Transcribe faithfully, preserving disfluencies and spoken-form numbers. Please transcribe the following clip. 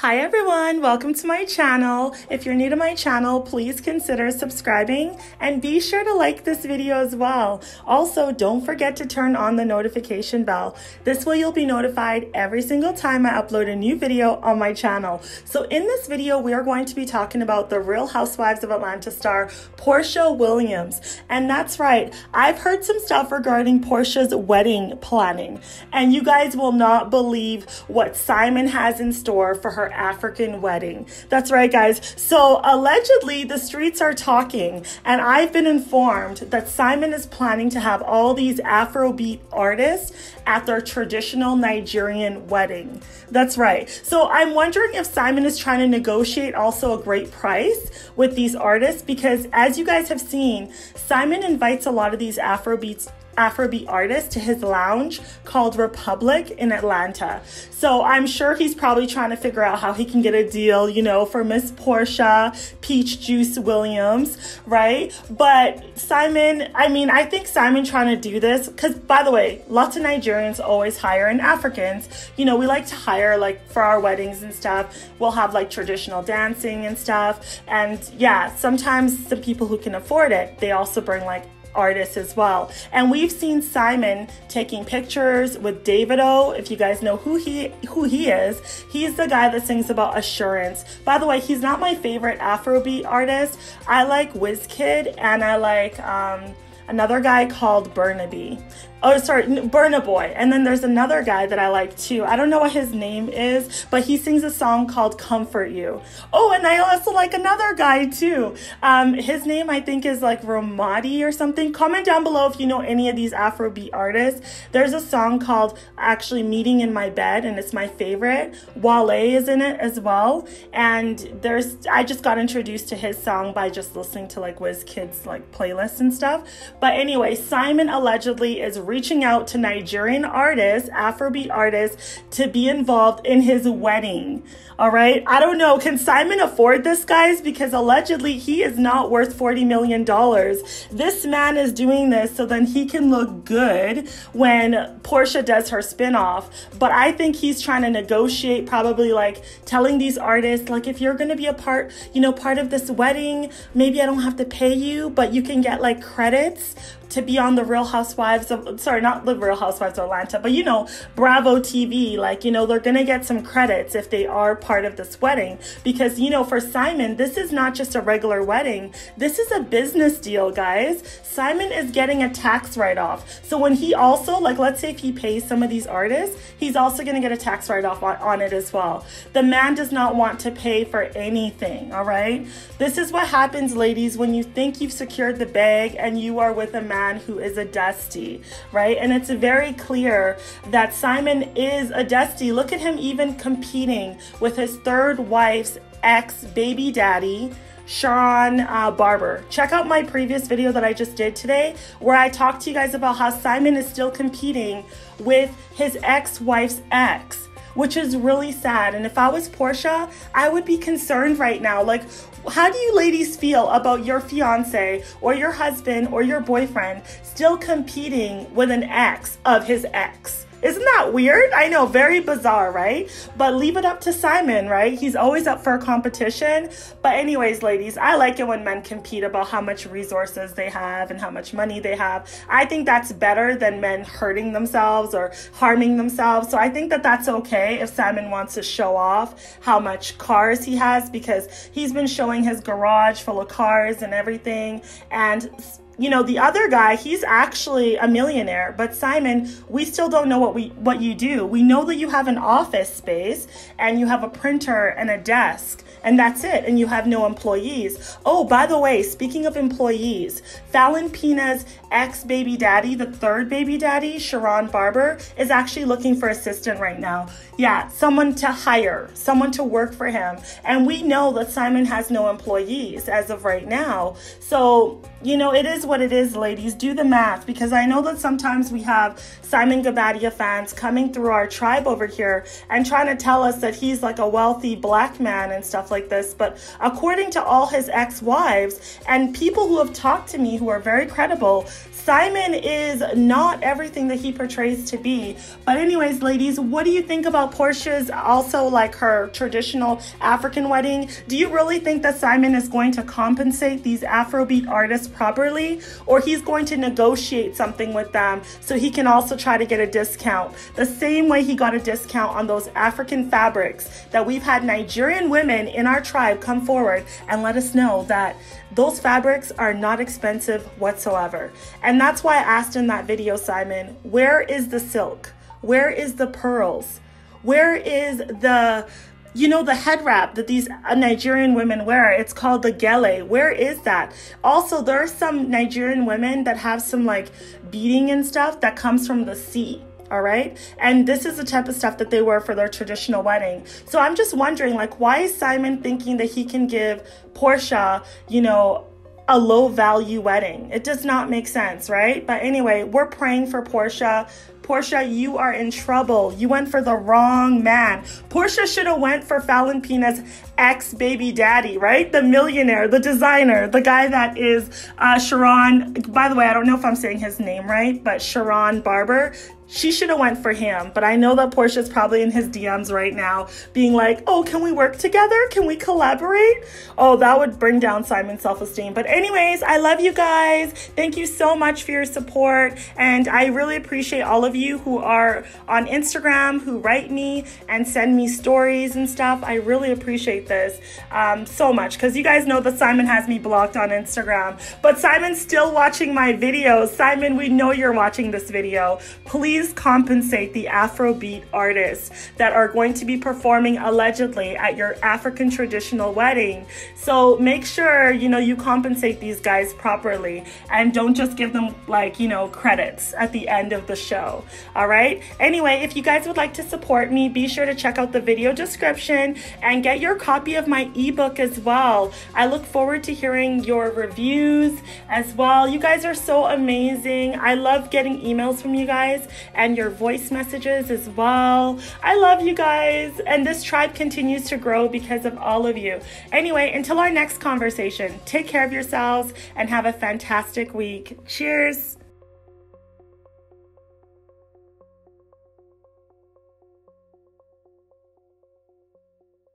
Hi everyone, welcome to my channel. If you're new to my channel, please consider subscribing and be sure to like this video as well. Also, don't forget to turn on the notification bell. This way you'll be notified every single time I upload a new video on my channel. So in this video, we are going to be talking about the Real Housewives of Atlanta star, Porsha Williams. And that's right, I've heard some stuff regarding Porsha's wedding planning. And you guys will not believe what Simon has in store for her African wedding. That's right, guys. So allegedly the streets are talking, and I've been informed that Simon is planning to have all these AfroBeat artists at their traditional Nigerian wedding. That's right. So I'm wondering if Simon is trying to negotiate also a great price with these artists, because as you guys have seen, Simon invites a lot of these AfroBeats Afrobeat artist to his lounge called Republic in Atlanta. So I'm sure he's probably trying to figure out how he can get a deal, you know, for Miss Porsha Peach Juice Williams, right? But Simon, I mean, I think Simon trying to do this, because by the way, lots of Nigerians always hire, and Africans, you know, we like to hire like for our weddings and stuff. We'll have like traditional dancing and stuff. And yeah, sometimes the people who can afford it, they also bring like artists as well. And we've seen Simon taking pictures with Davido. If you guys know who he who he is, he's the guy that sings about assurance. By the way, he's not my favorite Afrobeat artist. I like Wizkid, and I like um, another guy called Burna Boy. Oh, sorry, Burna Boy. And then there's another guy that I like too. I don't know what his name is, but he sings a song called Comfort You. Oh, and I also like another guy too. Um, his name, I think, is like Ramadi or something. Comment down below if you know any of these Afrobeat artists. There's a song called actually Meeting in My Bed, and it's my favorite. Wale is in it as well. And there's, I just got introduced to his song by just listening to like WizKid's like playlists and stuff. But anyway, Simon allegedly is reaching out to Nigerian artists, Afrobeat artists, to be involved in his wedding. All right. I don't know. Can Simon afford this, guys? Because allegedly he is not worth forty million dollars. This man is doing this so then he can look good when Porsha does her spinoff. But I think he's trying to negotiate, probably like telling these artists, like, if you're going to be a part, you know, part of this wedding, maybe I don't have to pay you, but you can get like credits to be on the Real Housewives of, sorry, not the Real Housewives of Atlanta, but you know, Bravo T V, like, you know, they're gonna get some credits if they are part of this wedding. Because, you know, for Simon, this is not just a regular wedding. This is a business deal, guys. Simon is getting a tax write-off. So when he also, like, let's say if he pays some of these artists, he's also gonna get a tax write-off on, on it as well. The man does not want to pay for anything, all right? This is what happens, ladies, when you think you've secured the bag and you are with a man who is a dusty, right? And it's very clear that Simon is a dusty. Look at him even competing with his third wife's ex-baby daddy, Sharon uh, Barber. Check out my previous video that I just did today, where I talked to you guys about how Simon is still competing with his ex-wife's ex, which is really sad. And if I was Porsha, I would be concerned right now. Like, how do you ladies feel about your fiance or your husband or your boyfriend still competing with an ex of his ex? Isn't that weird? I know, very bizarre, right? But leave it up to Simon, right? He's always up for a competition. But anyways, ladies, I like it when men compete about how much resources they have and how much money they have. I think that's better than men hurting themselves or harming themselves. So I think that that's okay if Simon wants to show off how much cars he has, because he's been showing his garage full of cars and everything. And you know, the other guy, he's actually a millionaire, but Simon, we still don't know what we what you do. We know that you have an office space and you have a printer and a desk, and that's it, and you have no employees. Oh, by the way, speaking of employees, Fallon Pina's ex-baby daddy, the third baby daddy, Sharon Barber, is actually looking for assistant right now. Yeah, someone to hire, someone to work for him. And we know that Simon has no employees as of right now. So, you know, it is what it is, ladies. Do the math, because I know that sometimes we have Simon Guobadia fans coming through our tribe over here and trying to tell us that he's like a wealthy black man and stuff like this. But according to all his ex-wives and people who have talked to me who are very credible, Simon is not everything that he portrays to be. But anyways, ladies, what do you think about Porsha's also like her traditional African wedding? Do you really think that Simon is going to compensate these Afrobeat artists properly, or he's going to negotiate something with them so he can also try to get a discount the same way he got a discount on those African fabrics? That we've had Nigerian women in our tribe come forward and let us know that those fabrics are not expensive whatsoever. And that's why I asked in that video, Simon, where is the silk? Where is the pearls? Where is the, you know, the head wrap that these Nigerian women wear? It's called the gele. Where is that? Also, there are some Nigerian women that have some like beading and stuff that comes from the sea. All right. And this is the type of stuff that they wear for their traditional wedding. So I'm just wondering, like, why is Simon thinking that he can give Porsha, you know, a low value wedding? It does not make sense, right? But anyway, we're praying for Porsha. Porsha, you are in trouble. You went for the wrong man. Porsha should have went for Fallon Pina's ex-baby daddy, right? The millionaire, the designer, the guy that is uh, Sharon. By the way, I don't know if I'm saying his name right, but Sharon Barber. She should have went for him, but I know that Porsha's probably in his D Ms right now being like, oh, can we work together? Can we collaborate? Oh, that would bring down Simon's self-esteem. But anyways, I love you guys. Thank you so much for your support. And I really appreciate all of you who are on Instagram, who write me and send me stories and stuff. I really appreciate this um, so much, because you guys know that Simon has me blocked on Instagram. But Simon's still watching my videos. Simon, we know you're watching this video. Please compensate the Afrobeat artists that are going to be performing allegedly at your African traditional wedding. So make sure, you know, you compensate these guys properly and don't just give them like, you know, credits at the end of the show. All right. Anyway, if you guys would like to support me, be sure to check out the video description and get your copy of my ebook as well. I look forward to hearing your reviews as well. You guys are so amazing. I love getting emails from you guys and your voice messages as well. I love you guys, and this tribe continues to grow because of all of you. Anyway, until our next conversation, take care of yourselves and have a fantastic week. Cheers.